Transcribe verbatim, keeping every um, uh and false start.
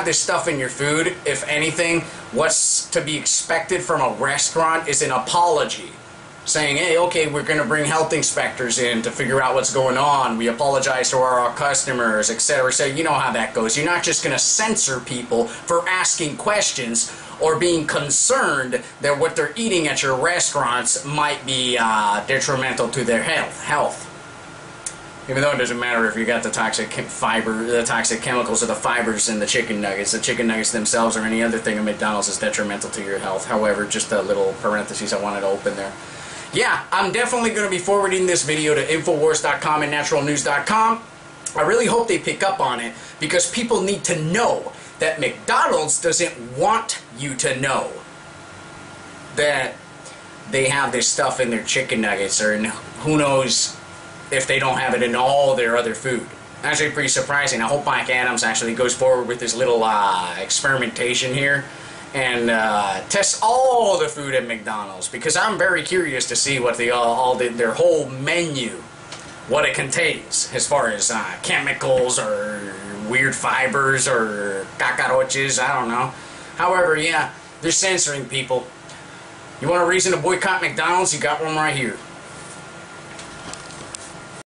have this stuff in your food, if anything, what's to be expected from a restaurant is an apology. Saying, hey, okay, we're going to bring health inspectors in to figure out what's going on. We apologize to our, our customers, et cetera. So you know how that goes. You're not just going to censor people for asking questions or being concerned that what they're eating at your restaurants might be uh, detrimental to their health. health. Even though it doesn't matter if you got the toxic fiber, the toxic chemicals or the fibers in the chicken nuggets. The chicken nuggets themselves or any other thing at McDonald's is detrimental to your health. However, just a little parenthesis I wanted to open there. Yeah, I'm definitely going to be forwarding this video to Infowars dot com and Natural News dot com. I really hope they pick up on it, because people need to know that McDonald's doesn't want you to know that they have this stuff in their chicken nuggets, or in who knows if they don't have it in all their other food. Actually pretty surprising. I hope Mike Adams actually goes forward with his little uh, experimentation here and uh, test all the food at McDonald's, because I'm very curious to see what the, all, all the, their whole menu, what it contains as far as uh, chemicals or weird fibers or cockroaches, I don't know. However, yeah, they're censoring people. You want a reason to boycott McDonald's? You got one right here.